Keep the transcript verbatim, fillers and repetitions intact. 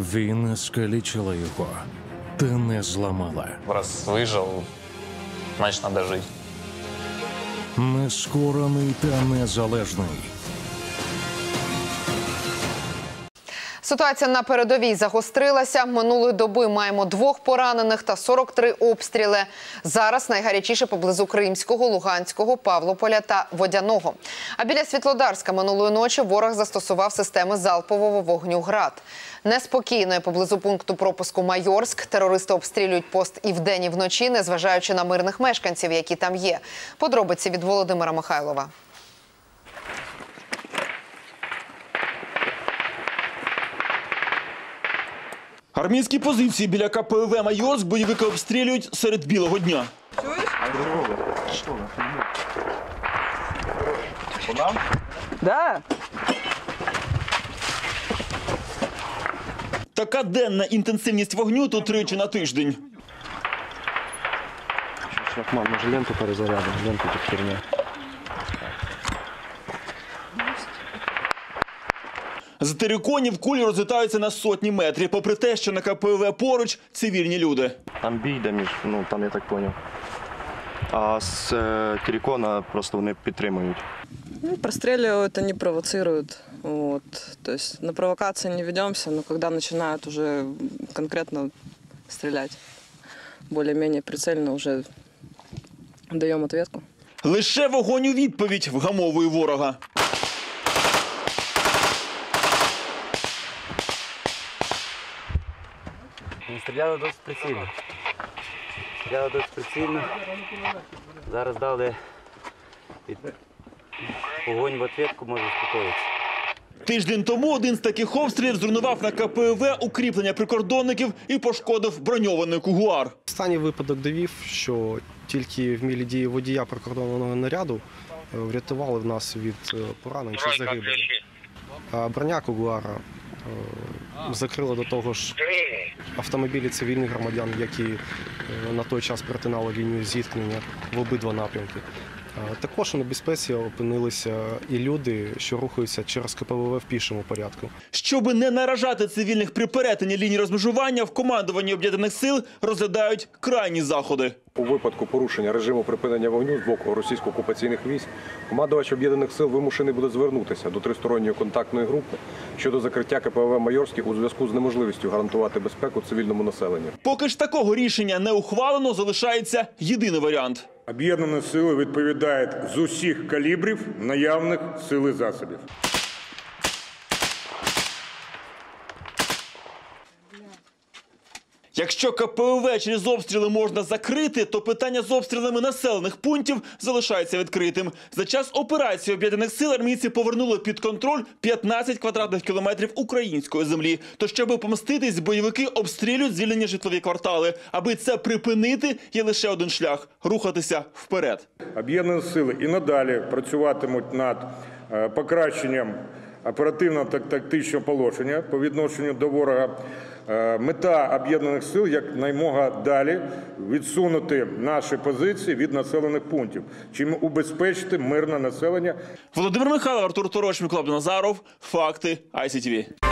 Війна скалічила його, та не зламала. Раз вижив, значить треба жити. Нескорений та незалежний. Ситуація на передовій загострилася. Минулої доби маємо двох поранених та сорок три обстріли. Зараз найгарячіше поблизу Кримського, Луганського, Павлополя та Водяного. А біля Світлодарська минулої ночі ворог застосував системи залпового вогню «Град». Неспокійно і поблизу пункту пропуску Майорськ. Терористи обстрілюють пост і вдень, і вночі, незважаючи на мирних мешканців, які там є. Подробиці від Володимира Михайлова. Армійські позиції біля КПВВ «Майорськ» бойовики обстрілюють серед білого дня. Така денна інтенсивність вогню тут тричі на тиждень. З териконів кулі розлітаються на сотні метрів, попри те, що на КПВВ поруч цивільні люди. Там бій, ну там я так зрозумів. А з терикона просто вони підтримують. Прострілюють, не провоцирують. Тобто на провокації не ведемося, але коли починають вже конкретно стріляти, більш-менш прицільно вже даємо відповідку. Лише вогонь у відповідь вгамовує ворога. Стріляли досить прицільно. Стріляли досить прицільно. Зараз дали вогонь в відповідку, може спокоїтися. Тиждень тому один з таких обстрілів зруйнував на КПВВ укріплення прикордонників і пошкодив броньований кугуар. Останній випадок довів, що тільки вмілі дії водія прикордонного наряду врятували в нас від поранень чи загибелі. А броня кугуара закрила до того ж автомобілі цивільних громадян, які на той час перетинали лінію зіткнення в обидва напрямки. Також у небезпеці опинилися і люди, що рухаються через КПВВ в пішому порядку. Щоби не наражати цивільних при перетині лінії розмежування, в командуванні об'єднаних сил розглядають крайні заходи. У випадку порушення режиму припинення вогню з боку російсько-окупаційних військ командувач об'єднаних сил вимушений буде звернутися до тристоронньої контактної групи щодо закриття КПВВ «Майорське» у зв'язку з неможливістю гарантувати безпеку цивільному населенню. Поки ж такого рішення не ухвалено, залишається єдиний варіант. Об'єднані сили відповідають з усіх калібрів наявних сил і засобів. Якщо КПВВ через обстріли можна закрити, то питання з обстрілами населених пунктів залишається відкритим. За час операції об'єднаних сил армійці повернули під контроль п'ятнадцять квадратних кілометрів української землі. Тож, щоб помститись, бойовики обстрілюють звільнені житлові квартали. Аби це припинити, є лише один шлях – рухатися вперед. Об'єднані сили і надалі працюватимуть над покращенням оперативно-тактичного положення по відношенню до ворога. Мета об'єднаних сил якнаймога далі відсунути наші позиції від населених пунктів, чим убезпечити мирне населення. Володимир Михайлов, Артур Тороч, Миклаб Назаров, Факти ай сі ті ві.